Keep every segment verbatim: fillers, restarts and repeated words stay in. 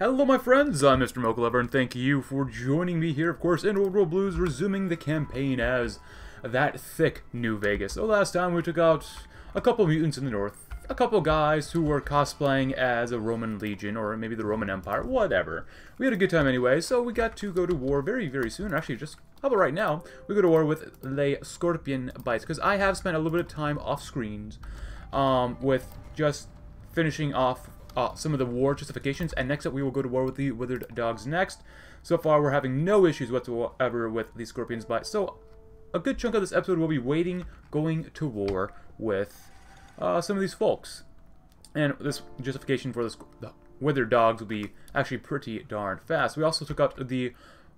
Hello my friends, I'm MrMochalover, and thank you for joining me here, of course, in Old World Blues, resuming the campaign as that thick New Vegas. So last time we took out a couple mutants in the north, a couple guys who were cosplaying as a Roman legion, or maybe the Roman Empire, whatever. We had a good time anyway, so we got to go to war very, very soon. Actually, just how about right now, we go to war with Le Scorpion Bites, because I have spent a little bit of time off screens um, with just finishing off Uh, some of the war justifications, and next up we will go to war with the Withered Dogs next. So far we're having no issues whatsoever with the Scorpion's Bite, so a good chunk of this episode will be waiting, going to war with uh, some of these folks. And this justification for this, the Withered Dogs will be actually pretty darn fast. We also took out the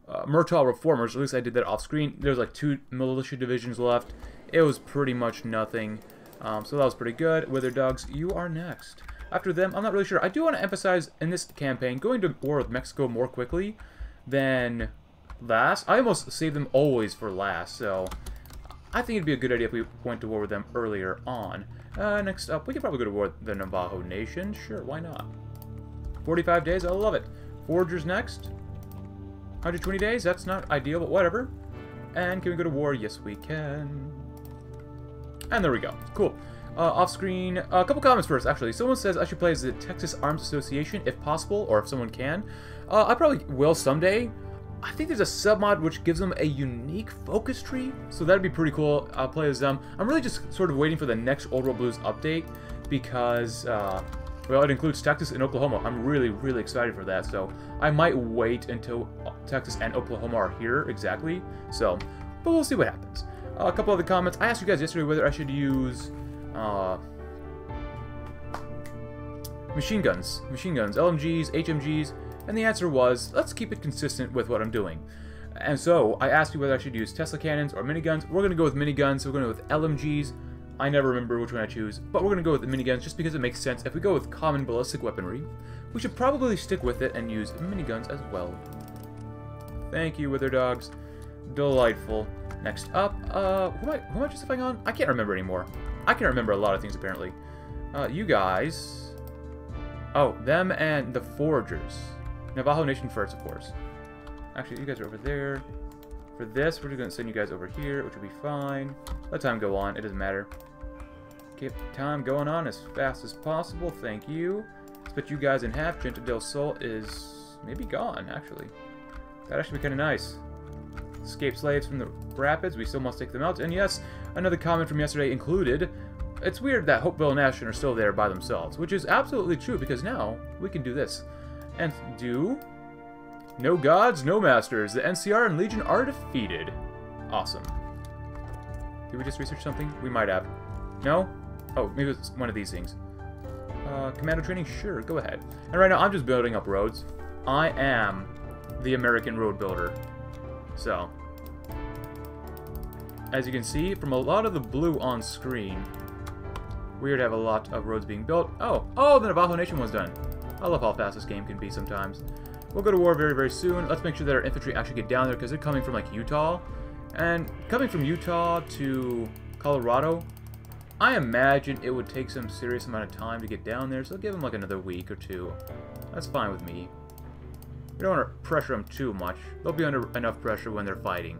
uh, Myrtle reformers, at least I did that off screen. There's like two militia divisions left. It was pretty much nothing, um, so that was pretty good. Withered Dogs, you are next. After them, I'm not really sure. I do want to emphasize in this campaign, going to war with Mexico more quickly than last. I almost save them always for last, so I think it'd be a good idea if we went to war with them earlier on. Uh, next up, we could probably go to war with the Navajo Nation. Sure, why not? forty-five days, I love it. Foragers next. one hundred twenty days, that's not ideal, but whatever. And can we go to war? Yes, we can. And there we go. Cool. Uh, off-screen, uh, a couple comments first, actually. Someone says I should play as the Texas Arms Association, if possible, or if someone can. Uh, I probably will someday. I think there's a sub-mod which gives them a unique focus tree, so that'd be pretty cool. I'll play as them. I'm really just sort of waiting for the next Old World Blues update, because, uh, well, it includes Texas and Oklahoma. I'm really, really excited for that, so I might wait until Texas and Oklahoma are here, exactly. So, but we'll see what happens. Uh, a couple other comments. I asked you guys yesterday whether I should use... Uh, machine guns, machine guns, L M Gs, H M Gs, and the answer was, let's keep it consistent with what I'm doing. And so, I asked you whether I should use Tesla cannons or miniguns. We're going to go with miniguns, so we're going to go with L M Gs. I never remember which one I choose, but we're going to go with the miniguns just because it makes sense. If we go with common ballistic weaponry, we should probably stick with it and use miniguns as well. Thank you, Wither Dogs. Delightful. Next up, uh, who am I, who am I justifying on? I can't remember anymore. I can remember a lot of things, apparently. Uh, you guys... Oh, them and the foragers. Navajo Nation first, of course. Actually, you guys are over there. For this, we're just going to send you guys over here, which will be fine. Let time go on. It doesn't matter. Keep time going on as fast as possible. Thank you. Split you guys in half. Gente del Sol is maybe gone, actually. That'd actually be kind of nice. Escape slaves from the rapids. We still must take them out. And yes, another comment from yesterday included, it's weird that Hopeville and Ashton are still there by themselves, which is absolutely true, because now we can do this. And do... No gods, no masters. The N C R and Legion are defeated. Awesome. Did we just research something? We might have. No? Oh, maybe it's one of these things. Uh, commando training? Sure, go ahead. And right now, I'm just building up roads. I am the American road builder. So, as you can see, from a lot of the blue on screen, we would have a lot of roads being built. Oh, oh, the Navajo Nation one's done. I love how fast this game can be sometimes. We'll go to war very, very soon. Let's make sure that our infantry actually get down there, because they're coming from, like, Utah. And coming from Utah to Colorado, I imagine it would take some serious amount of time to get down there, so give them, like, another week or two. That's fine with me. We don't want to pressure them too much. They'll be under enough pressure when they're fighting.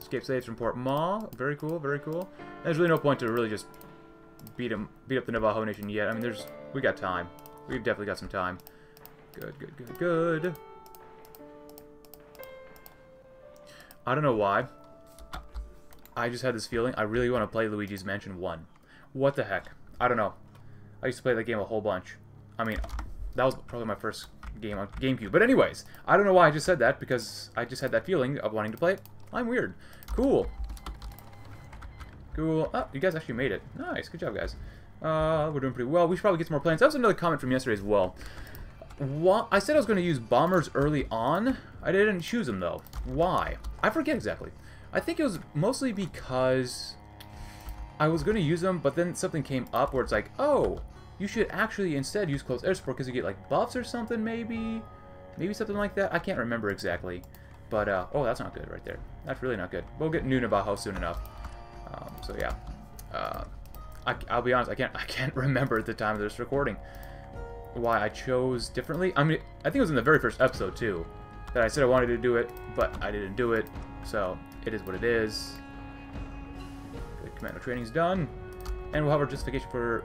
Escape slaves from Port Ma. Very cool, very cool. There's really no point to really just beat them, beat up the Navajo Nation yet. I mean, there's we got time. We've definitely got some time. Good, good, good, good. I don't know why. I just had this feeling. I really want to play Luigi's Mansion one. What the heck? I don't know. I used to play that game a whole bunch. I mean, that was probably my first game on GameCube. But anyways, I don't know why I just said that, because I just had that feeling of wanting to play it. I'm weird. Cool. Cool. Oh, you guys actually made it. Nice. Good job, guys. Uh, we're doing pretty well. We should probably get some more planes. That was another comment from yesterday as well. Why? I said I was going to use bombers early on. I didn't choose them, though. Why? I forget exactly. I think it was mostly because I was going to use them, but then something came up where it's like, oh... You should actually instead use close air support because you get like buffs or something, maybe? Maybe something like that? I can't remember exactly. But, uh, oh, that's not good right there. That's really not good. We'll get new Navajo soon enough. Um, so, yeah. Uh, I, I'll be honest, I can't I can't remember at the time of this recording why I chose differently. I mean, I think it was in the very first episode too that I said I wanted to do it, but I didn't do it. So it is what it is. The commando training's done, and we'll have our justification for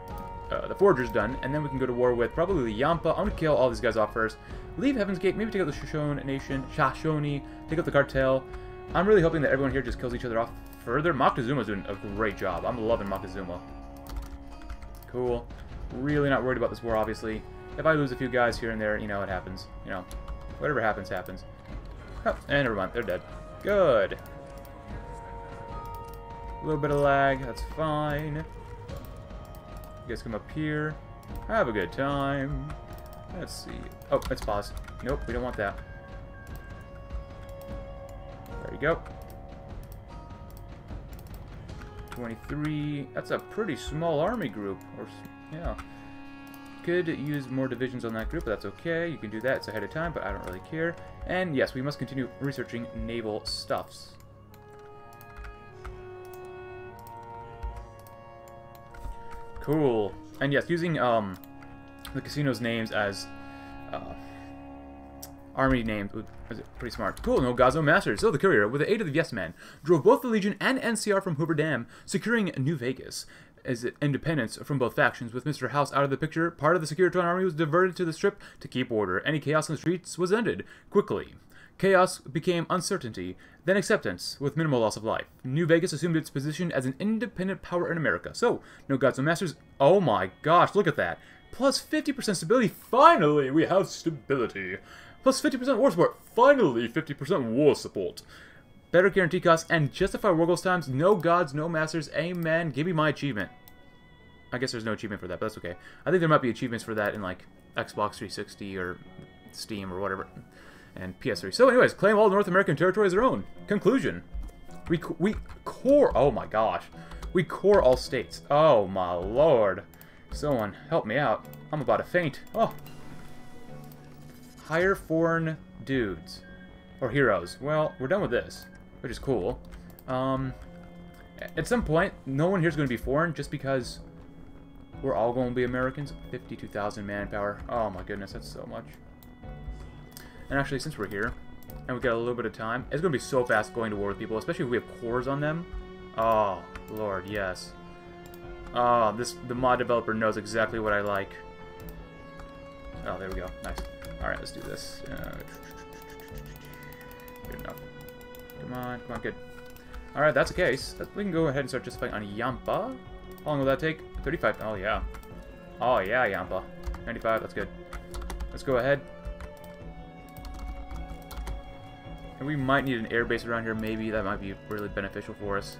uh, the forgers done, and then we can go to war with probably the Yampa. I'm gonna kill all these guys off first. Leave Heaven's Gate. Maybe take out the Shoshone Nation. Shoshone. Take out the cartel. I'm really hoping that everyone here just kills each other off further. Moctezuma's doing a great job. I'm loving Moctezuma. Cool. Really not worried about this war, obviously. If I lose a few guys here and there, you know, it happens. You know, whatever happens, happens. Oh, and never mind. They're dead. Good. A little bit of lag. That's fine. You guys come up here. Have a good time. Let's see. Oh, let's pause. Nope, we don't want that. There you go. twenty-three. That's a pretty small army group. Or yeah. Could use more divisions on that group, but that's okay. You can do that. It's ahead of time, but I don't really care. And yes, we must continue researching naval stuffs. Cool. And yes, using um the casino's names as uh, army names was pretty smart. Cool, no Gazo Masters. So the courier, with the aid of the Yes Man, drove both the Legion and N C R from Hoover Dam, securing New Vegas. As independence from both factions, with Mister House out of the picture, part of the Securitron army was diverted to the Strip to keep order. Any chaos in the streets was ended quickly. Chaos became uncertainty, then acceptance, with minimal loss of life. New Vegas assumed its position as an independent power in America. So, no Gods, no Masters. Oh my gosh, look at that. Plus fifty percent stability. Finally, we have stability. Plus fifty percent war support. Finally, fifty percent war support. Better guarantee costs and justify war goals times. No Gods, no Masters. Amen. Give me my achievement. I guess there's no achievement for that, but that's okay. I think there might be achievements for that in, like, Xbox three sixty or Steam or whatever. And P S three. So anyways, claim all North American territory as their own. Conclusion. We, we core... Oh my gosh. We core all states. Oh my lord. Someone help me out. I'm about to faint. Oh. Hire foreign dudes. Or heroes. Well, we're done with this. Which is cool. Um, at some point, no one here's going to be foreign just because we're all going to be Americans. fifty-two thousand manpower. Oh my goodness, that's so much. And actually, since we're here, and we've got a little bit of time, it's going to be so fast going to war with people, especially if we have cores on them. Oh, Lord, yes. Oh, this, the mod developer knows exactly what I like. Oh, there we go. Nice. Alright, let's do this. Uh, good enough. Come on, come on, good. Alright, that's the case. We can go ahead and start justifying on Yampa. How long will that take? thirty-five. Oh, yeah. Oh, yeah, Yampa. ninety-five, that's good. Let's go ahead. And we might need an airbase around here, maybe. That might be really beneficial for us.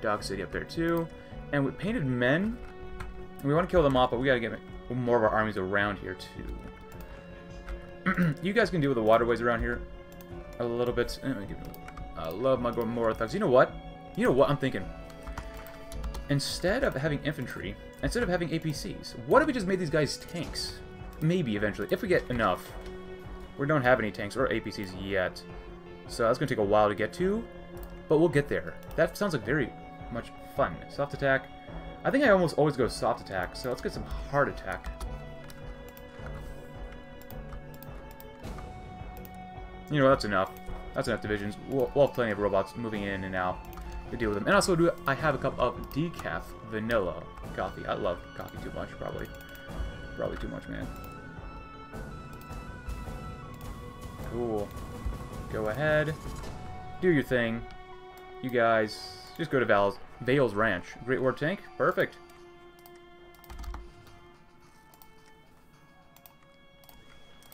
Dog City up there, too. And with Painted Men, we want to kill them off, but we got to get more of our armies around here, too. You guys can deal with the waterways around here a little bit. I love my Gomorrah thugs. You know what? You know what I'm thinking? Instead of having infantry, instead of having A P Cs, what if we just made these guys tanks? Maybe, eventually. If we get enough. We don't have any tanks or A P Cs yet. So that's going to take a while to get to, but we'll get there. That sounds like very much fun. Soft attack. I think I almost always go soft attack, so let's get some hard attack. You know, that's enough. That's enough divisions. We'll, we'll have plenty of robots moving in and out to deal with them. And also, do I have a cup of decaf vanilla coffee. I love coffee too much, probably. Probably too much, man. Cool. Go ahead, do your thing. You guys, just go to Val's, Vale's Ranch. Great War Tank, perfect.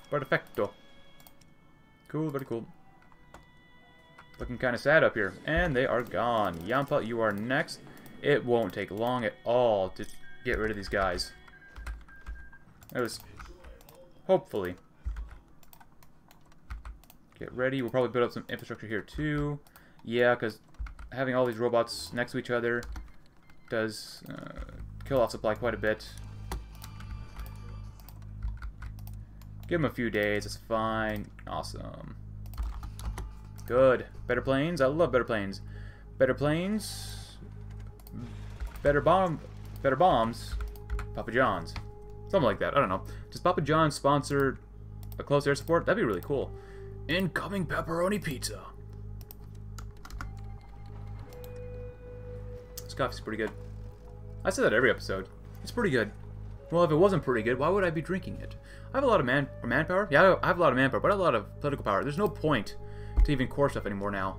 Perfecto. Cool, very cool. Looking kind of sad up here. And they are gone. Yampa, you are next. It won't take long at all to get rid of these guys. It was, hopefully. Get ready. We'll probably build up some infrastructure here too. Yeah, because having all these robots next to each other does uh, kill off supply quite a bit. Give them a few days. It's fine. Awesome. Good. Better planes. I love better planes. Better planes. Better bomb Better bombs, Papa John's. Something like that. I don't know. Does Papa John's sponsor a close air support? That'd be really cool. Incoming pepperoni pizza. This coffee's pretty good. I say that every episode. It's pretty good. Well, if it wasn't pretty good, why would I be drinking it? I have a lot of man manpower. Yeah, I have a lot of manpower, but I have a lot of political power. There's no point to even core stuff anymore now.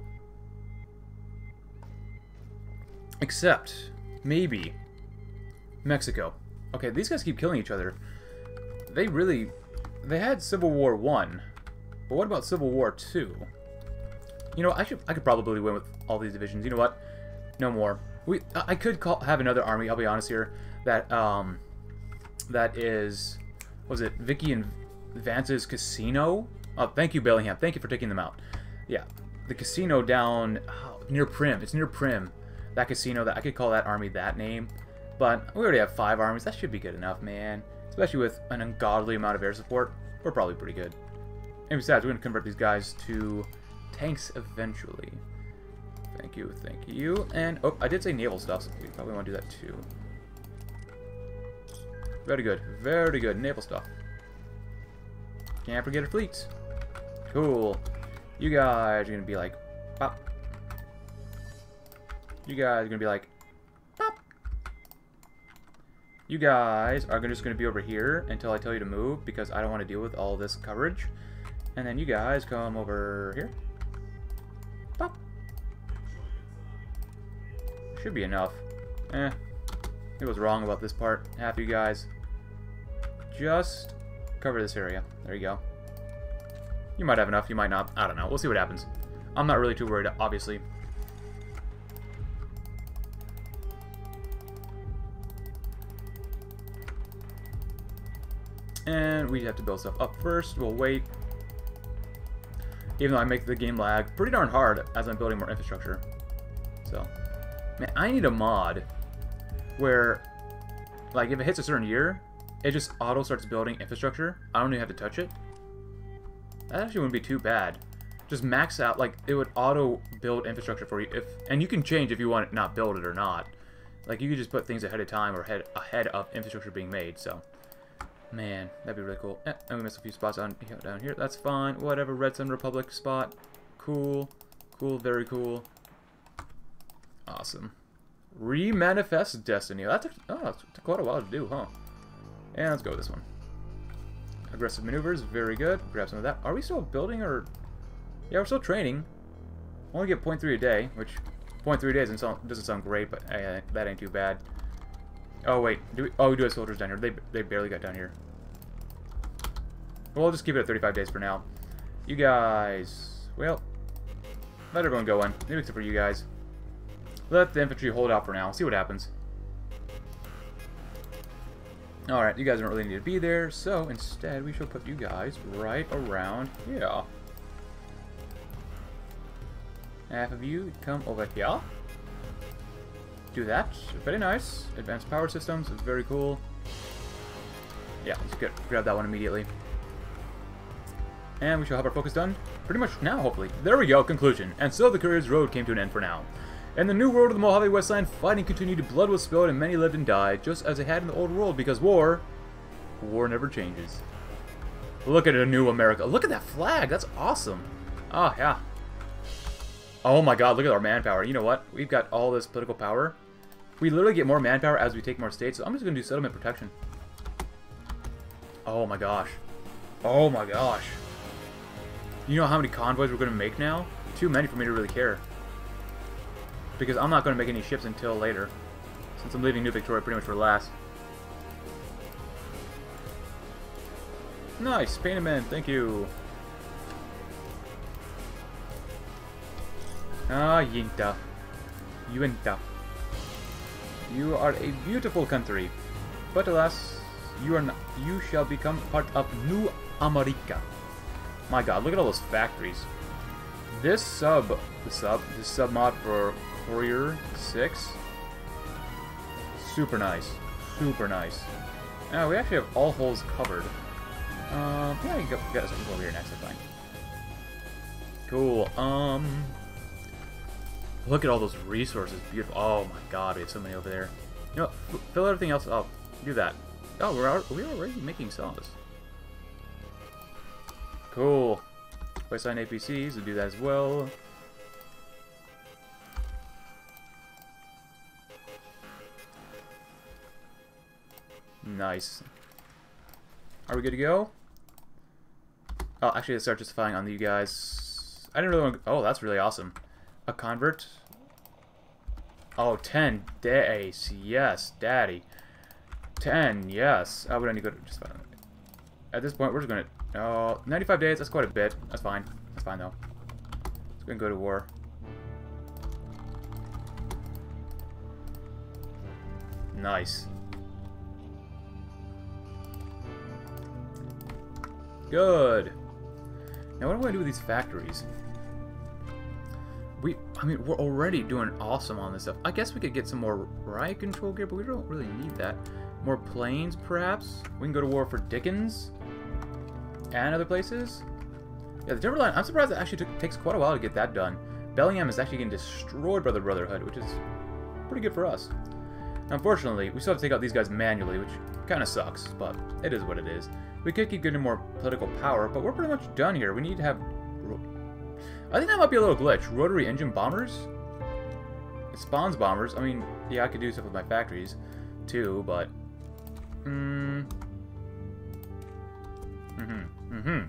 Except, maybe, Mexico. Okay, these guys keep killing each other. They really... They had Civil War one, but what about Civil War two? You know, I should I could probably win with all these divisions. You know what? No more. We I could call, have another army, I'll be honest here, that, um... that is... Was it Vicky and Vance's casino? Oh, thank you, Bellingham. Thank you for taking them out. Yeah, the casino down oh, near Prim. It's near Prim. That casino, that I could call that army that name. But we already have five armies. That should be good enough, man. Especially with an ungodly amount of air support. We're probably pretty good. And besides, we're going to convert these guys to tanks eventually. Thank you, thank you. And, oh, I did say naval stuff, so we probably want to do that too. Very good, very good. Naval stuff. Can't forget a fleet. Cool. You guys are going to be like, pop. You guys are going to be like, pop. You guys are just going to be over here until I tell you to move because I don't want to deal with all this coverage. And then you guys come over here. Pop. Should be enough. Eh. It was wrong about this part. Half you guys. Just cover this area. There you go. You might have enough. You might not. I don't know. We'll see what happens. I'm not really too worried, obviously. And we have to build stuff up first. We'll wait. Even though I make the game lag pretty darn hard as I'm building more infrastructure. So, man, I need a mod where, like, if it hits a certain year, it just auto starts building infrastructure. I don't even have to touch it. That actually wouldn't be too bad. Just max out, like, it would auto build infrastructure for you. If and you can change if you want it, not build it or not. Like, you could just put things ahead of time or ahead, ahead of infrastructure being made, so. Man, that'd be really cool. Eh, and we missed a few spots on, you know, down here. That's fine. Whatever. Red Sun Republic spot. Cool. Cool. Very cool. Awesome. Remanifest Destiny. That took, oh, that took quite a while to do, huh? And let's go with this one. Aggressive maneuvers. Very good. Grab some of that. Are we still building or... Yeah, we're still training. Only get zero point three a day, which... zero point three days doesn't sound great, but uh, that ain't too bad. Oh, wait. Do we, oh, we do have soldiers down here. They, they barely got down here. Well, I'll just keep it at thirty-five days for now. You guys... Well, let everyone go in. Maybe except for you guys. Let the infantry hold out for now. See what happens. Alright, you guys don't really need to be there, so instead we shall put you guys right around here. Half of you come over here. Do that. Very nice. Advanced power systems. It's very cool. Yeah, let's get, grab that one immediately. And we shall have our focus done pretty much now, hopefully. There we go. Conclusion. And so the Courier's Road came to an end for now. In the new world of the Mojave Westland, fighting continued. Blood was spilled and many lived and died, just as it had in the old world, because war... War never changes. Look at a new America. Look at that flag. That's awesome. Ah, yeah. Oh my god, look at our manpower. You know what? We've got all this political power. We literally get more manpower as we take more states, so I'm just going to do settlement protection. Oh my gosh. Oh my gosh. You know how many convoys we're going to make now? Too many for me to really care. Because I'm not going to make any ships until later. Since I'm leaving New Victoria pretty much for last. Nice! Paint him in. Thank you. Ah, Yinta. Yinta. You are a beautiful country. But alas, you are not. You shall become part of New America. My god, look at all those factories. This sub, the sub, the sub mod for Courier six, super nice, super nice. Now we actually have all holes covered. Um, yeah, you got some over here next time. Cool. Um, look at all those resources, beautiful. Oh my god, we have so many over there. No, fill everything else up. Do that. Oh, we're al we're already making cylinders. Cool. Place on A P Cs. We'll do that as well. Nice. Are we good to go? Oh, actually, let's start justifying on you guys. I didn't really want to... Oh, that's really awesome. A convert. Oh, ten days. Yes, daddy. ten, yes. Oh, we don't need to go to justify. At this point, we're just going to... Oh, ninety-five days. That's quite a bit. That's fine. That's fine, though. Let's go and go to war. Nice. Good. Now what do I do with these factories? We, I mean, we're already doing awesome on this stuff. I guess we could get some more riot control gear, but we don't really need that. More planes, perhaps. We can go to war for Dickens and other places. Yeah, the Timberline. I'm surprised it actually took, takes quite a while to get that done. Bellingham is actually getting destroyed by the Brotherhood, which is pretty good for us. Now, unfortunately, we still have to take out these guys manually, which kind of sucks, but it is what it is. We could keep getting more political power, but we're pretty much done here. We need to have... I think that might be a little glitch. Rotary engine bombers? It spawns bombers. I mean, yeah, I could do stuff with my factories, too, but... Mm. Mm-hmm. Mm-hmm.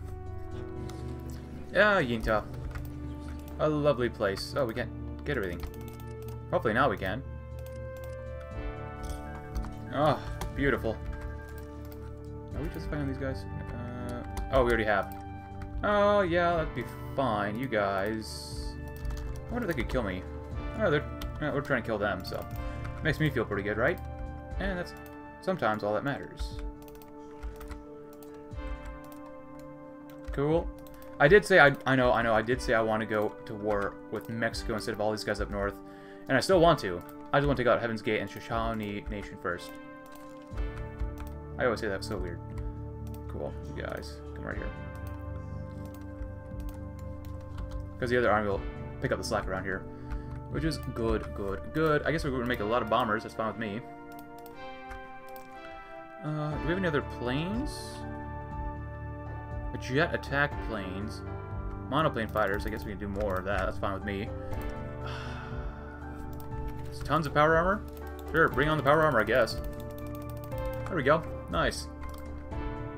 Yeah, Yinta. A lovely place. Oh, we can't get everything. Hopefully now we can. Oh, beautiful. Are we just finding these guys? Uh, oh, we already have. Oh, yeah, that'd be fine. You guys... I wonder if they could kill me. Oh, they're... Uh, we're trying to kill them, so... Makes me feel pretty good, right? And that's sometimes all that matters. Cool. I did say... I, I know, I know, I did say I want to go to war with Mexico instead of all these guys up north. And I still want to. I just want to take out Heaven's Gate and Shoshone Nation first. I always say that's so weird. Cool. You guys, come right here. Because the other army will pick up the slack around here. Which is good, good, good. I guess we're going to make a lot of bombers. That's fine with me. Uh, do we have any other planes? A jet attack planes. Monoplane fighters. I guess we can do more of that. That's fine with me. There's tons of power armor. Sure, bring on the power armor, I guess. There we go. Nice.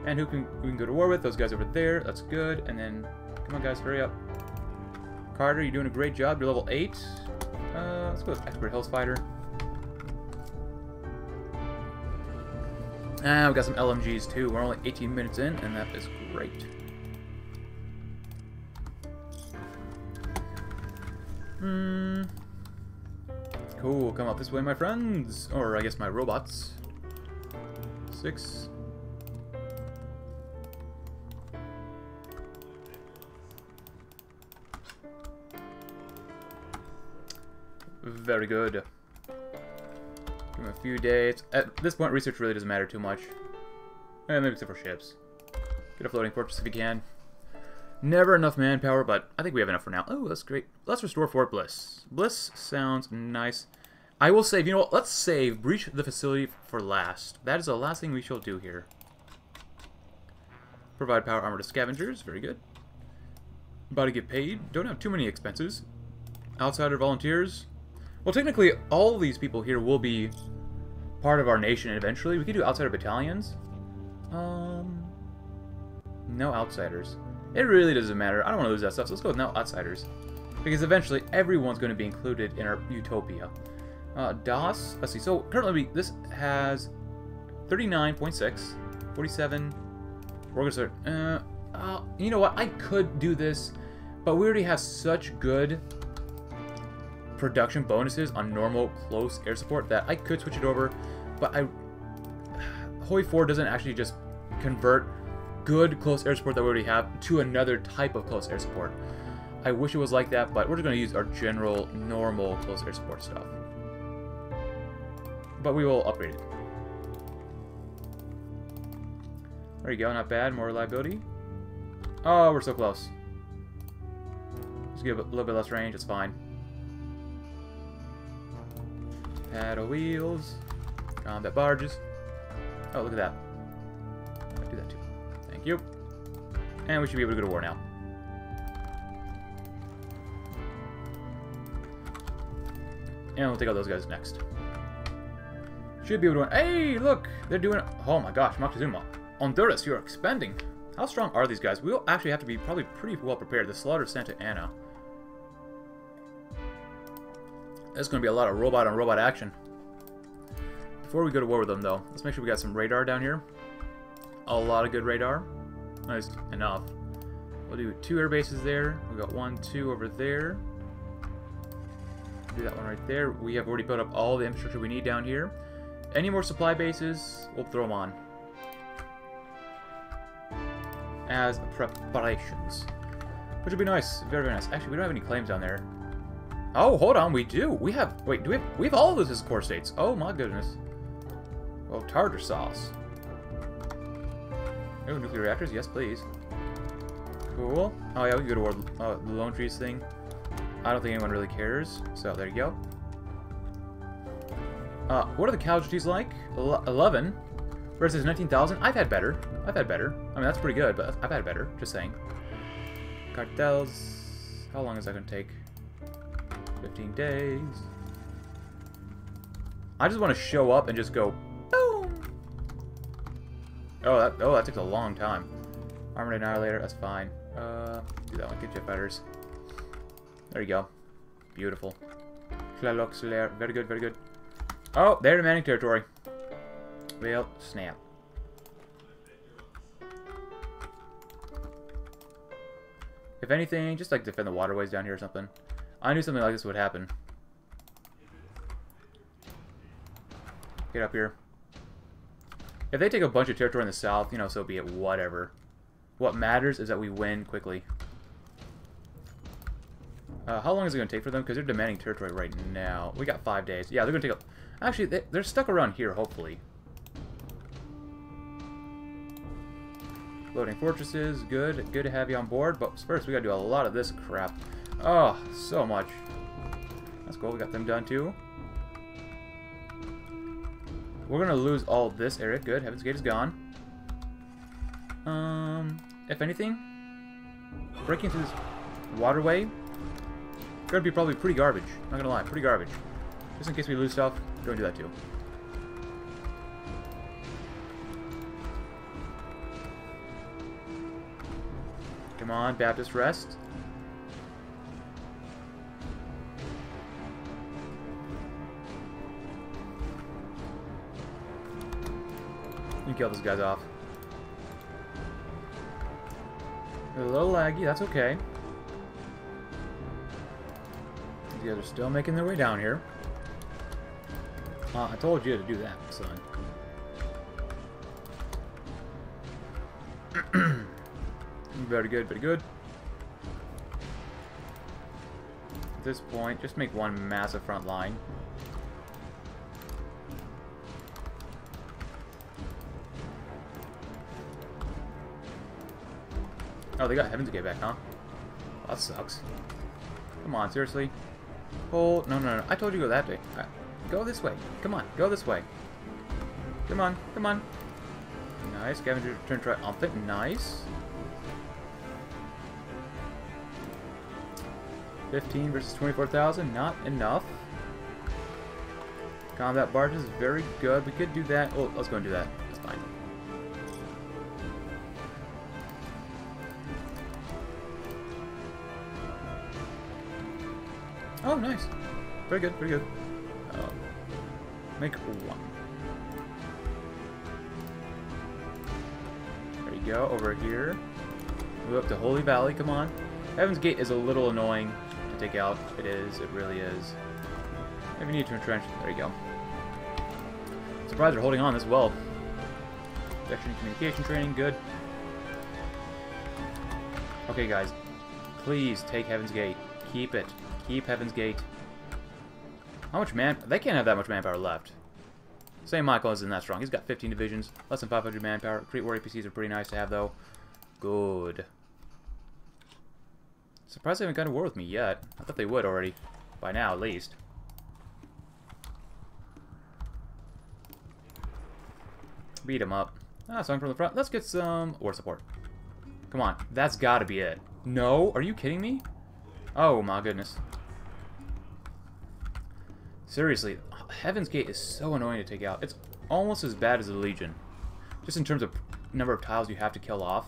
And who can we can go to war with? Those guys over there. That's good. And then, come on, guys, hurry up. Carter, you're doing a great job. You're level eight. Uh, let's go with Expert Hills Fighter. Ah, we got some L M Gs too. We're only eighteen minutes in, and that is great. Hmm. Cool. Come up this way, my friends, or I guess my robots. Six. Very good. Give him a few days. At this point, research really doesn't matter too much. Eh, maybe except for ships. Get a floating fortress if you can. Never enough manpower, but I think we have enough for now. Oh, that's great. Let's restore Fort Bliss. Bliss sounds nice. I will save, you know what, let's save, breach the facility for last. That is the last thing we shall do here. Provide power armor to scavengers, very good. About to get paid, don't have too many expenses. Outsider volunteers. Well, technically, all these people here will be part of our nation eventually. We could do outsider battalions. Um, no outsiders. It really doesn't matter. I don't want to lose that stuff, so let's go with no outsiders. Because eventually, everyone's going to be included in our utopia. Uh, DOS, let's see, so currently we, this has thirty-nine point six, forty-seven, we're gonna start, uh, uh, you know what, I could do this, but we already have such good production bonuses on normal close air support that I could switch it over, but I, Hoi four doesn't actually just convert good close air support that we already have to another type of close air support. I wish it was like that, but we're just gonna use our general normal close air support stuff. But we will upgrade it. There you go, not bad. More reliability. Oh, we're so close. Just give it a little bit less range, it's fine. Paddle wheels. Combat barges. Oh, look at that. I'll do that too. Thank you. And we should be able to go to war now. And we'll take out those guys next. Should be able to win. Hey, look! They're doing... Oh my gosh, Moctezuma. Honduras, you're expanding. How strong are these guys? We'll actually have to be probably pretty well prepared. The slaughter of Santa Ana. There's going to be a lot of robot-on-robot action. Before we go to war with them, though, let's make sure we got some radar down here. A lot of good radar. Nice enough. We'll do two air bases there. We've got one, two over there. Do that one right there. We have already built up all the infrastructure we need down here. Any more supply bases, we'll throw them on as preparations, which would be nice. Very, very nice. Actually, we don't have any claims down there. Oh, hold on, we do. We have. Wait, do we? Have, we have all of those as core states. Oh my goodness. Well, tartar sauce. Oh, nuclear reactors. Yes, please. Cool. Oh yeah, we can go to war. Uh, the Lone Trees thing. I don't think anyone really cares, so there you go. Uh, what are the casualties like? eleven versus nineteen thousand? I've had better. I've had better. I mean, that's pretty good, but I've had better. Just saying. Cartels. How long is that going to take? fifteen days. I just want to show up and just go, boom! Oh, that, oh, that took a long time. Armored Annihilator, that's fine. Uh, do that one. Get jet fighters. There you go. Beautiful. Very good, very good. Oh, they're demanding territory. Well, snap. If anything, just like defend the waterways down here or something. I knew something like this would happen. Get up here. If they take a bunch of territory in the south, you know, so be it, whatever. What matters is that we win quickly. Uh, how long is it going to take for them? Because they're demanding territory right now. We got five days. Yeah, they're going to take a... Actually, they, they're stuck around here, hopefully. Loading fortresses. Good. Good to have you on board. But first, we got to do a lot of this crap. Oh, so much. That's cool. We got them done, too. We're going to lose all this area. Good. Heaven's Gate is gone. Um, if anything, breaking through this waterway... Gonna be probably pretty garbage. Not gonna lie, pretty garbage. Just in case we lose stuff, go and do that too. Come on, Baptist rest. You can kill those guys off. They're a little laggy, that's okay. You guys are still making their way down here. Uh, I told you to do that, son. Very good, very good. At this point, just make one massive front line. Oh, they got Heaven's Gate back, huh? Oh, that sucks. Come on, seriously. Oh, no, no, no. I told you to go that way. Right. Go this way. Come on. Go this way. Come on. Come on. Nice. Scavenger turn triumphant. Nice. fifteen versus twenty-four thousand. Not enough. Combat barges. Very good. We could do that. Oh, let's go and do that. That's fine. Oh, nice. Very good, very good. Um, make one. There you go, over here. Move up to Holy Valley, come on. Heaven's Gate is a little annoying to take out. It is, it really is. If you need to entrench, there you go. Surprised they're holding on as well. Protection and communication training, good. Okay, guys. Please take Heaven's Gate. Keep it. Keep Heaven's Gate. How much man... They can't have that much manpower left. Saint Michael isn't that strong. He's got fifteen divisions. Less than five hundred manpower. Crete War A P Cs are pretty nice to have, though. Good. Surprised they haven't gone to war with me yet. I thought they would already. By now, at least. beat him up. Ah, something from the front. Let's get some war support. Come on. That's gotta be it. No? Are you kidding me? Oh, my goodness. Seriously, Heaven's Gate is so annoying to take out. It's almost as bad as the Legion. Just in terms of number of tiles you have to kill off.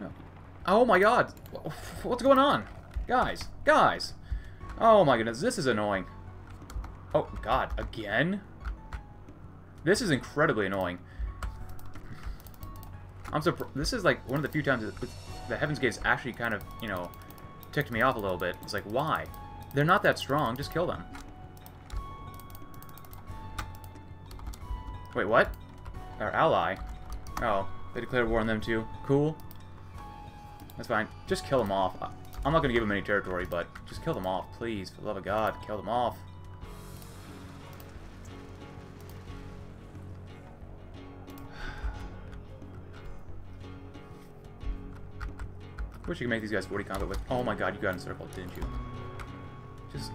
No. Oh my god! What's going on? Guys! Guys! Oh my goodness, this is annoying. Oh god, again? This is incredibly annoying. I'm surprised. This is like one of the few times the Heaven's Gate's actually kind of, you know, ticked me off a little bit. It's like, why? They're not that strong, just kill them. Wait, what? Our ally? Oh, they declared war on them too. Cool. That's fine. Just kill them off. I'm not going to give them any territory, but just kill them off, please. For the love of God, kill them off. Wish you could make these guys forty combat with. Oh my god, you got encircled, didn't you? Just,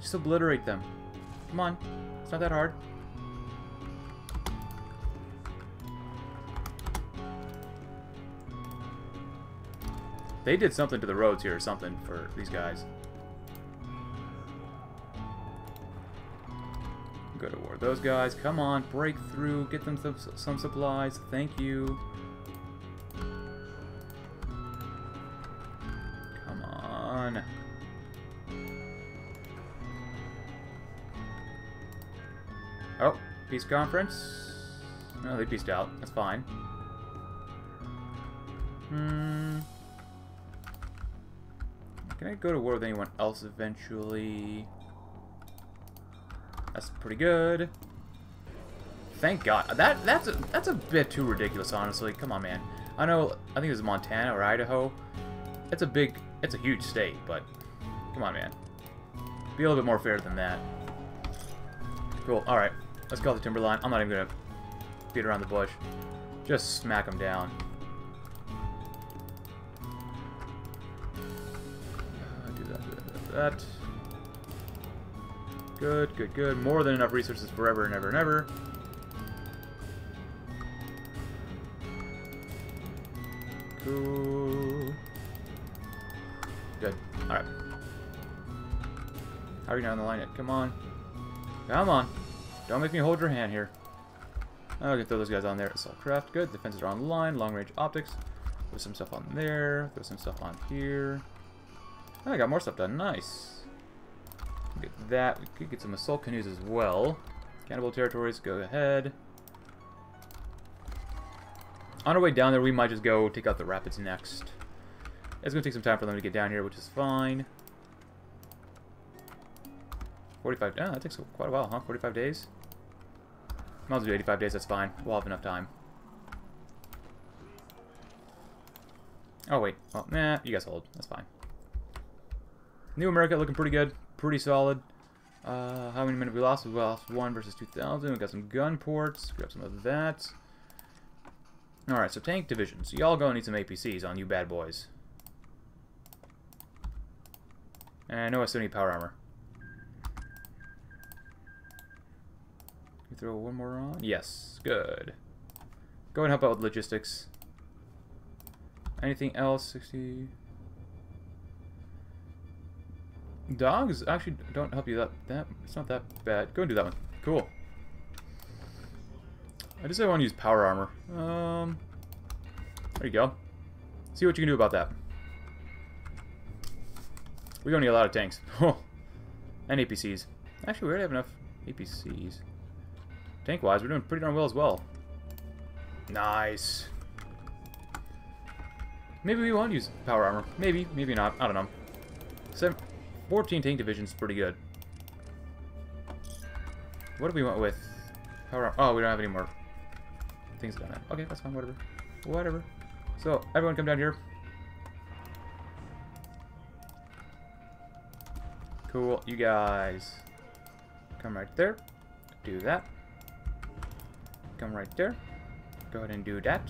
just obliterate them. Come on. It's not that hard. They did something to the roads here or something for these guys. Go to war. Those guys, come on, break through, get them some, some supplies. Thank you. Come on. Oh, peace conference. No, they peaced out. That's fine. Hmm. Can I go to war with anyone else eventually? That's pretty good. Thank God. That that's a, that's a bit too ridiculous, honestly. Come on, man. I know. I think it was Montana or Idaho. It's a big. It's a huge state, but come on, man. Be a little bit more fair than that. Cool. All right. Let's call the Timberline. I'm not even gonna beat around the bush. Just smack them down. That. Good, good, good. More than enough resources forever and ever and ever. Cool. Good. Alright. How are you down the line yet? Come on. Come on. Don't make me hold your hand here. Okay, throw those guys on there. Assault craft. Good. Defenses are on the line. Long range optics. Throw some stuff on there. Throw some stuff on here. Oh, I got more stuff done. Nice. Get that. We could get some assault canoes as well. Cannibal territories, go ahead. On our way down there, we might just go take out the rapids next. It's going to take some time for them to get down here, which is fine. forty-five. Oh, that takes quite a while, huh? forty-five days? Might as well do eighty-five days. That's fine. We'll have enough time. Oh, wait. Well, nah. You guys hold. That's fine. New America looking pretty good, pretty solid. Uh, how many men have we lost? We lost one versus two thousand. We got some gun ports. Grab some of that. All right, so tank divisions. Y'all gonna need some A P Cs on you bad boys. And no, I still need power armor. Can we throw one more on? Yes, good. Go and help out with logistics. Anything else? sixty. Dogs actually don't help you that, that it's not that bad. Go and do that one. Cool. I just I want to use power armor. Um, there you go. See what you can do about that. We're gonna need a lot of tanks. Oh, and A P Cs. Actually, we already have enough A P Cs. Tank-wise, we're doing pretty darn well as well. Nice. Maybe we want to use power armor. Maybe, maybe not. I don't know. Seven. fourteen tank divisions is pretty good. What if we went with power? Oh, we don't have any more things done. Okay, that's fine. Whatever. Whatever. So, everyone come down here. Cool. You guys. Come right there. Do that. Come right there. Go ahead and do that.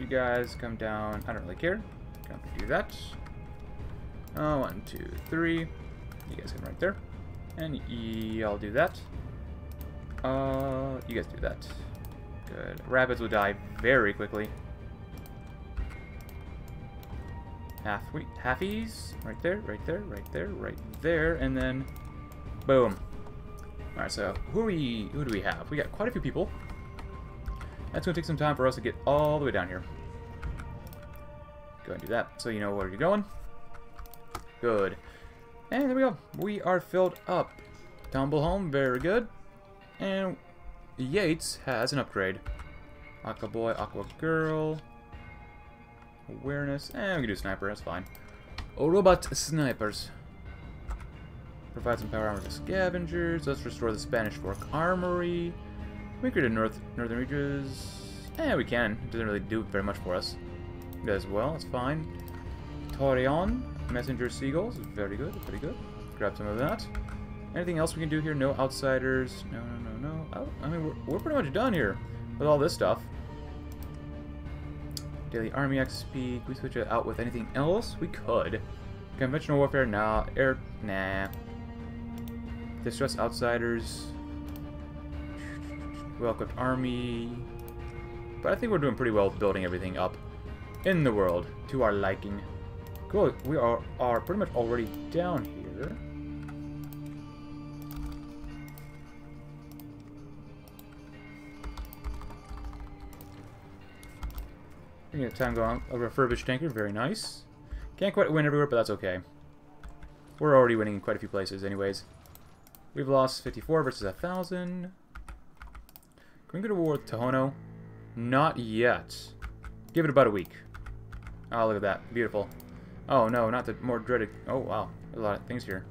You guys come down. I don't really care. Come do that. Uh, one, two, three. You guys come right there. And y'all do that. Uh, you guys do that. Good. Rabbits will die very quickly. Half wheat, halfies. Right there, right there, right there, right there, and then boom. Alright, so who are we who do we have? We got quite a few people. That's gonna take some time for us to get all the way down here. Go ahead and do that. So you know where you're going. Good. And there we go. We are filled up. Tumble home, very good. And Yates has an upgrade. Aqua boy, aqua girl. Awareness. And we can do sniper, that's fine. Oh, robot snipers. Provide some power armor to scavengers. Let's restore the Spanish Fork Armory. We create a north northern reaches. Eh, we can. It doesn't really do very much for us. It does well, it's fine. Torreon, messenger seagulls. Very good, very good. Grab some of that. Anything else we can do here? No outsiders. No, no, no, no. Oh, I mean, we're, we're pretty much done here with all this stuff. Daily army X P. Can we switch it out with anything else? We could. Conventional warfare? Nah. Air? Nah. Distress outsiders. Well-equipped army. But I think we're doing pretty well building everything up in the world to our liking. Cool. We are, are pretty much already down here. We got time going. A refurbished tanker, very nice. Can't quite win everywhere, but that's okay. We're already winning in quite a few places, anyways. We've lost fifty-four versus a thousand. Can we go to war with Tohono? Not yet. Give it about a week. Oh, look at that, beautiful. Oh no, not the more dreaded. Oh wow, there's a lot of things here.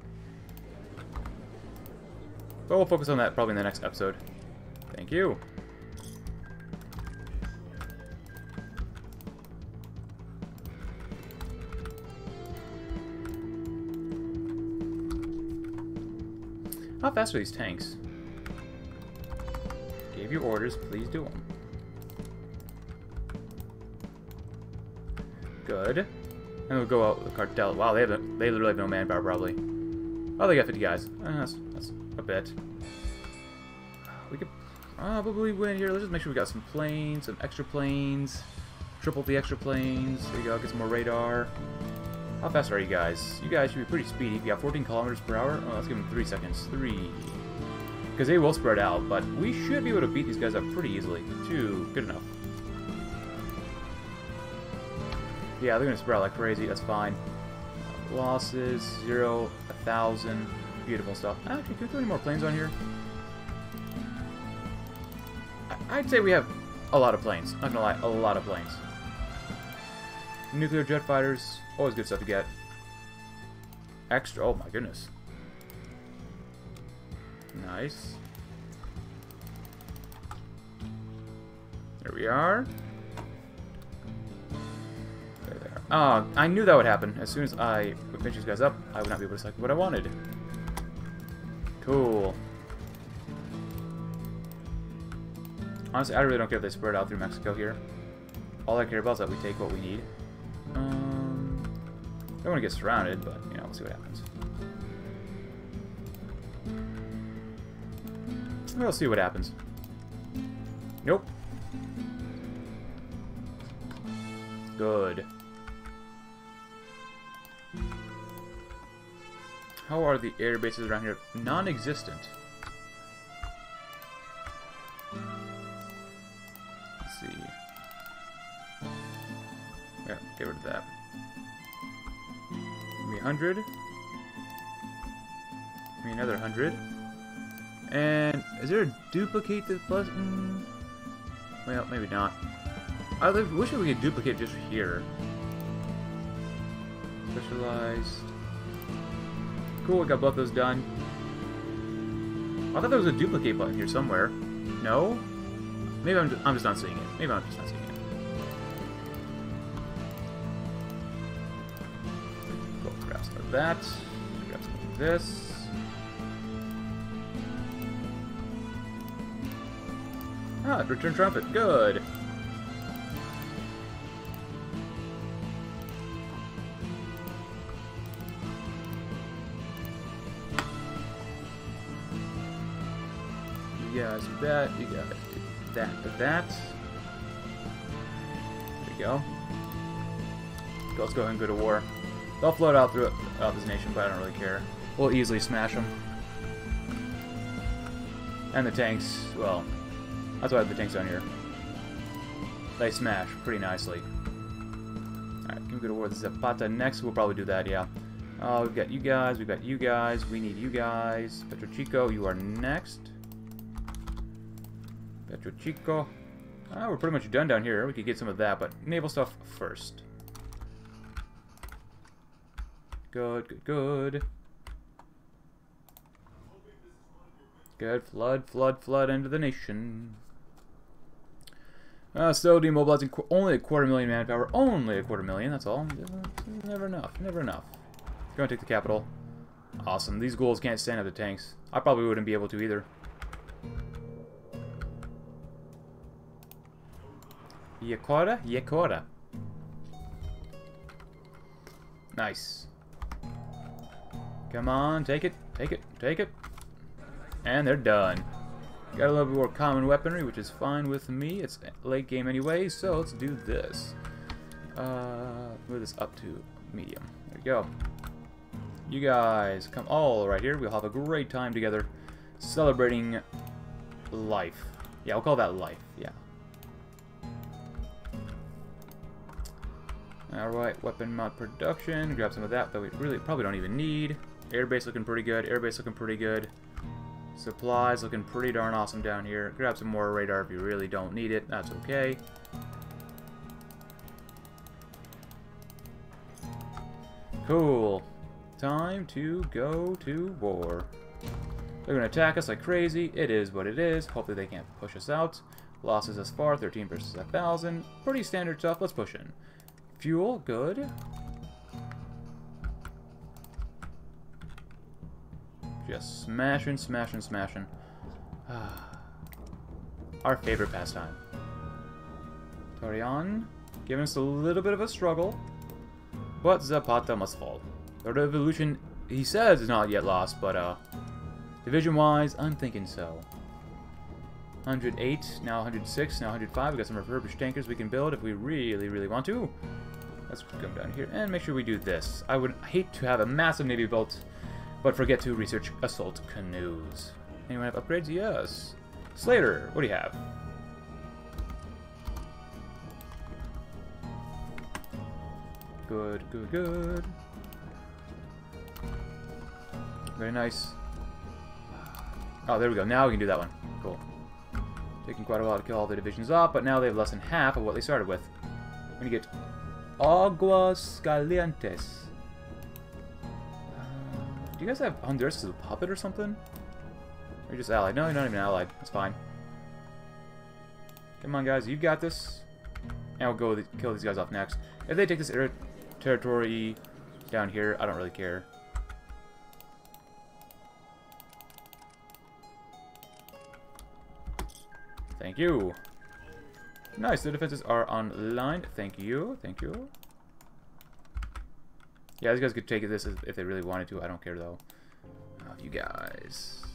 But we'll focus on that probably in the next episode. Thank you. How fast are these tanks? Gave you orders, please do them. Good. And we'll go out with the cartel. Wow, they have a, they literally have no manpower, probably. Oh, they got fifty guys. Uh, that's, that's a bit. We could probably win here. Let's just make sure we got some planes, some extra planes. Triple the extra planes. There you go, get some more radar. How fast are you guys? You guys should be pretty speedy. You got fourteen kilometers per hour. Oh, let's give them three seconds. Three. Because they will spread out, but we should be able to beat these guys up pretty easily. Two. Good enough. Yeah, they're going to spread out like crazy. That's fine. Losses. Zero. A thousand. Beautiful stuff. Actually, can we throw any more planes on here? I I'd say we have a lot of planes. Not going to lie. A lot of planes. Nuclear jet fighters. Always good stuff to get. Extra. Oh my goodness. Nice. There we are. There they are. Oh, I knew that would happen. As soon as I would finish these guys up, I would not be able to select what I wanted. Cool. Honestly, I really don't care if they spread out through Mexico here. All I care about is that we take what we need. Um, I don't want to get surrounded, but, you know, we'll see what happens. We'll see what happens. Nope. Good. How are the air bases around here? Non-existent. Let's see. Yeah, get rid of that. Give me a hundred. Give me another hundred. And is there a duplicate this button? Well, maybe not. I wish we could duplicate just here. Specialized. Cool, we got both those done. I thought there was a duplicate button here somewhere. No? Maybe I'm just, I'm just not seeing it. Maybe I'm just not seeing it. Cool, grab some of that. Grab some of this. Ah, return trumpet. Good. You guys guys do that, you guys do that to that. There we go. So let's go ahead and go to war. They'll float out throughout this nation, but I don't really care. We'll easily smash them. And the tanks, well, that's why I have the tanks down here. They smash pretty nicely. Alright, can we go to war with Zapata next? We'll probably do that, yeah. Uh, we've got you guys, we've got you guys, we need you guys. Petro Chico, you are next. Petro Chico. Uh, we're pretty much done down here. We could get some of that, but naval stuff first. Good, good, good. Good, flood, flood, flood into the nation. Uh, still demobilizing qu only a quarter million manpower. Only a quarter million, that's all. Never enough, never enough. Go and take the capital. Awesome, these ghouls can't stand up to tanks. I probably wouldn't be able to either. Yakora, Yakora. Nice. Come on, take it, take it, take it. And they're done. Got a little bit more common weaponry, which is fine with me. It's late game anyway, so let's do this. Uh, move this up to medium. There we go. You guys come all right here. We'll have a great time together celebrating life. Yeah, we'll call that life. Yeah. Alright, weapon mod production. Grab some of that that we really probably don't even need. Airbase looking pretty good. Airbase looking pretty good. Supplies looking pretty darn awesome down here. Grab some more radar if you really don't need it. That's okay. Cool. Time to go to war. They're going to attack us like crazy. It is what it is. Hopefully they can't push us out. Losses thus far, thirteen versus one thousand. Pretty standard stuff. Let's push in. Fuel, good. Just smashing, smashing, smashing. Ah, our favorite pastime. Torreon, giving us a little bit of a struggle, but Zapata must fall. The revolution, he says, is not yet lost, but uh, division-wise, I'm thinking so. one hundred eight, now one hundred six, now one hundred five. We got some refurbished tankers we can build if we really, really want to. Let's come down here and make sure we do this. I would hate to have a massive navy built, but forget to research assault canoes. Anyone have upgrades? Yes. Slater, what do you have? Good, good, good. Very nice. Oh, there we go. Now we can do that one. Cool. Taking quite a while to kill all the divisions off, but now they have less than half of what they started with. We're gonna get Aguas Calientes. Do you guys have Honduras as a puppet or something? Or you're just allied? No, you're not even allied. That's fine. Come on, guys. You got this. And we'll go th kill these guys off next. If they take this er territory down here, I don't really care. Thank you. Nice. The defenses are online. Thank you. Thank you. Yeah, these guys could take this if they really wanted to. I don't care, though. Uh, you guys.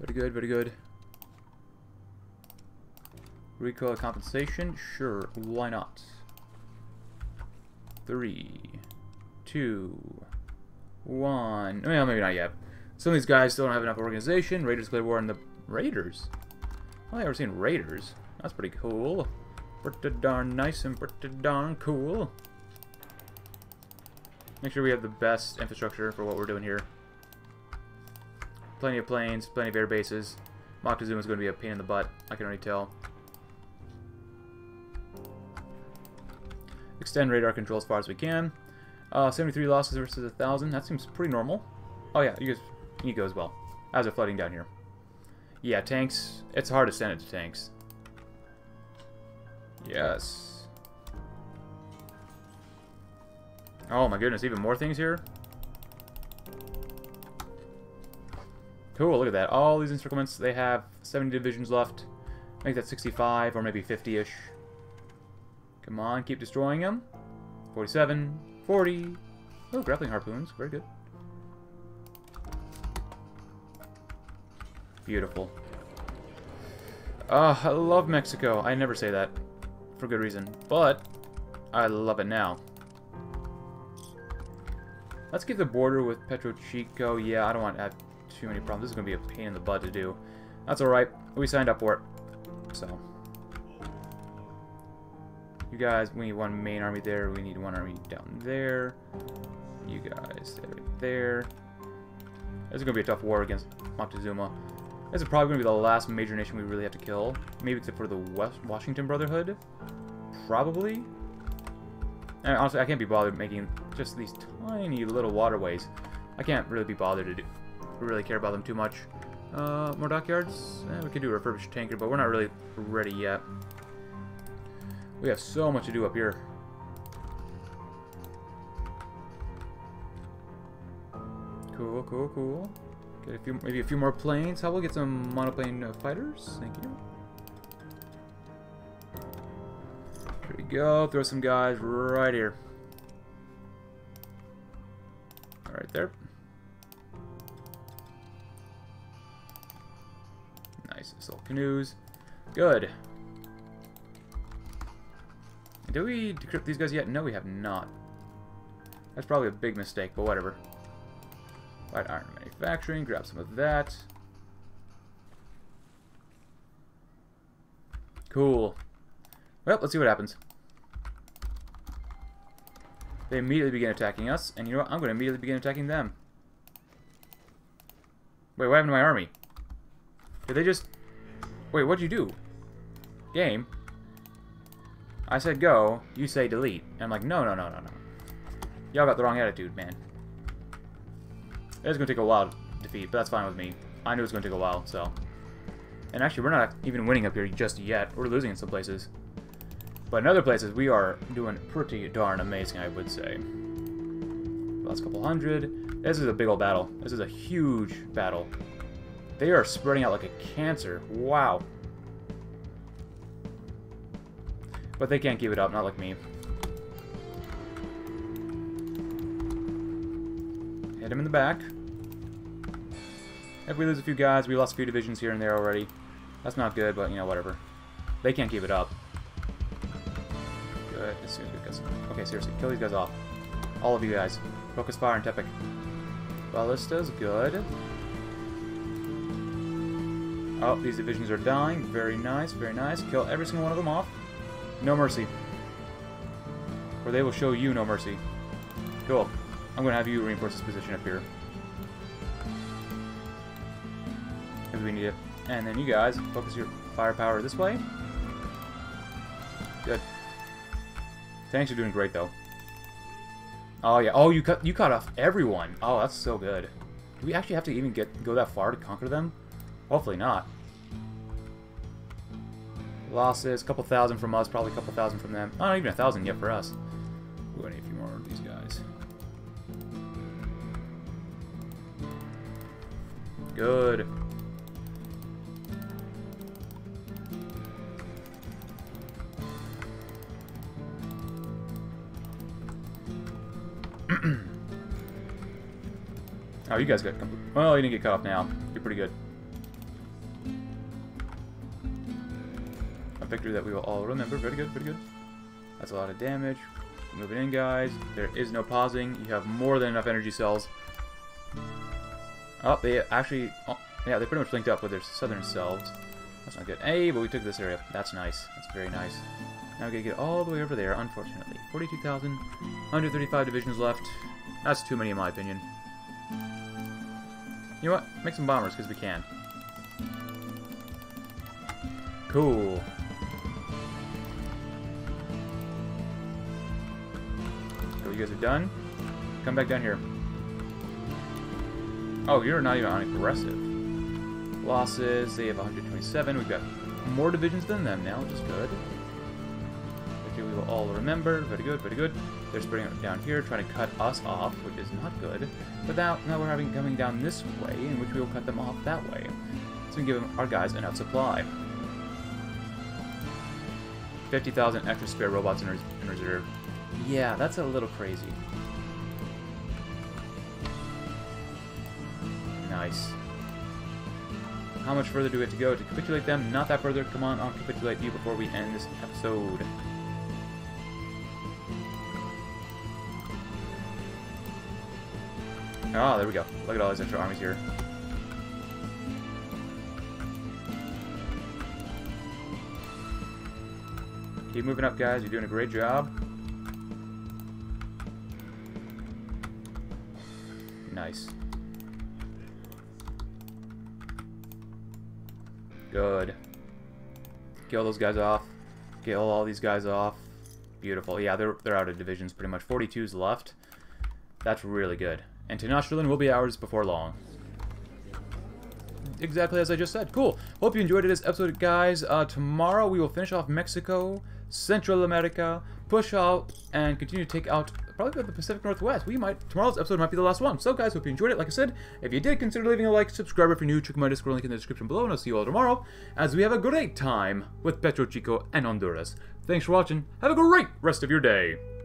Very good, very good. Recoil compensation? Sure, why not? Three, two, one. Well, maybe not yet. Some of these guys still don't have enough organization. Raiders play war in the... Raiders? I've never seen Raiders. That's pretty cool. Pretty darn nice and pretty darn cool. Make sure we have the best infrastructure for what we're doing here. Plenty of planes, plenty of air bases. Moctezuma is going to be a pain in the butt. I can already tell. Extend radar control as far as we can. Uh, seventy-three losses versus one thousand. That seems pretty normal. Oh yeah, you guys, you go as well. As they're flooding down here. Yeah, tanks. It's hard to send it to tanks. Yes. Oh my goodness, even more things here? Cool, look at that. All these encirclements, they have seventy divisions left. Make that sixty-five or maybe fifty-ish. Come on, keep destroying them. forty-seven, forty. Oh, grappling harpoons, very good. Beautiful. Oh, I love Mexico. I never say that for good reason, but I love it now. Let's get the border with Petro Chico. Yeah, I don't want to have too many problems. This is going to be a pain in the butt to do. That's alright. We signed up for it. So. You guys, we need one main army there. We need one army down there. You guys, right there. This is going to be a tough war against Moctezuma. This is probably going to be the last major nation we really have to kill. Maybe except for the West Washington Brotherhood. Probably. And honestly, I can't be bothered making just these tiny little waterways. I can't really be bothered to do, really care about them too much. Uh, more dockyards? Eh, we could do a refurbished tanker, but we're not really ready yet. We have so much to do up here. Cool, cool, cool. Get a few, maybe a few more planes. How about we get some monoplane uh, fighters? Thank you. There we go. Throw some guys right here. Right there. Nice little canoes. Good. Did we decrypt these guys yet? No, we have not. That's probably a big mistake, but whatever. Light iron manufacturing. Grab some of that. Cool. Well, let's see what happens. They immediately begin attacking us, and you know what? I'm going to immediately begin attacking them. Wait, what happened to my army? Did they just... Wait, what'd you do? Game. I said go, you say delete. And I'm like, no, no, no, no, no. Y'all got the wrong attitude, man. It's going to take a while to defeat, but that's fine with me. I knew it was going to take a while, so... And actually, we're not even winning up here just yet. We're losing in some places. But in other places, we are doing pretty darn amazing, I would say. Last couple hundred. This is a big old battle. This is a huge battle. They are spreading out like a cancer. Wow. But they can't give it up, not like me. Hit him in the back. If we lose a few guys, we lost a few divisions here and there already. That's not good, but you know, whatever. They can't give it up. As soon as we get some... Okay, seriously, kill these guys off. All of you guys. Focus fire and Tepic. Ballista's good. Oh, these divisions are dying. Very nice, very nice. Kill every single one of them off. No mercy. Or they will show you no mercy. Cool. I'm going to have you reinforce this position up here. If we need it. And then you guys, focus your firepower this way. Good. Tanks are doing great, though. Oh, yeah. Oh, you cut you cut off everyone. Oh, that's so good. Do we actually have to even get go that far to conquer them? Hopefully not. Losses. A couple thousand from us. Probably a couple thousand from them. Oh, not even a thousand yet for us. We're going to need a few more of these guys. Good. Oh, you guys got... Well, you didn't get cut off now. You're pretty good. A victory that we will all remember. Very good, very good. That's a lot of damage. Moving in, guys. There is no pausing. You have more than enough energy cells. Oh, they actually... Oh, yeah, they pretty much linked up with their southern selves. That's not good. Hey, but we took this area. That's nice. That's very nice. Now we're going to get all the way over there, unfortunately. forty-two thousand. one hundred thirty-five divisions left. That's too many, in my opinion. You know what? Make some bombers, because we can. Cool. So you guys are done. Come back down here. Oh, you're not even on aggressive. Losses. They have one hundred twenty-seven. We've got more divisions than them now, which is good. Okay, we will all remember. Very good, very good. They're spreading out down here, trying to cut us off, which is not good. But now, now we're having coming down this way, in which we will cut them off that way. So we can give our guys enough supply. fifty thousand extra spare robots in, res in reserve. Yeah, that's a little crazy. Nice. How much further do we have to go to capitulate them? Not that further. Come on, I'll capitulate you before we end this episode. Ah, there we go. Look at all these extra armies here. Keep moving up, guys. You're doing a great job. Nice. Good. Kill those guys off. Kill all these guys off. Beautiful. Yeah, they're, they're out of divisions pretty much. forty-two's left. That's really good. And Tenochtitlan will be ours before long. Exactly as I just said. Cool. Hope you enjoyed this episode, guys. Uh, tomorrow we will finish off Mexico, Central America, push out, and continue to take out probably the Pacific Northwest. We might, tomorrow's episode might be the last one. So, guys, hope you enjoyed it. Like I said, if you did, consider leaving a like, subscribe if you're new, check my Discord link in the description below, and I'll see you all tomorrow as we have a great time with Petro Chico and Honduras. Thanks for watching. Have a great rest of your day.